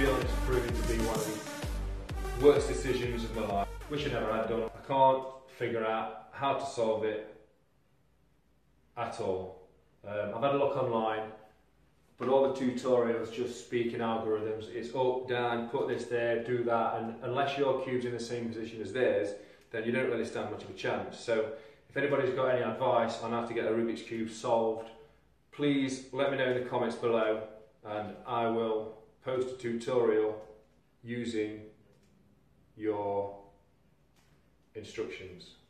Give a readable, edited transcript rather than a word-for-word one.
feel it's proving to be one of the worst decisions of my life, which I never had done. I can't figure out how to solve it at all. I've had a look online, but all the tutorials just speak in algorithms. It's up, down, put this there, do that, and unless your cube's in the same position as theirs, then you don't really stand much of a chance. So if anybody's got any advice on how to get a Rubik's Cube solved, please let me know in the comments below, and I will post a tutorial using your instructions.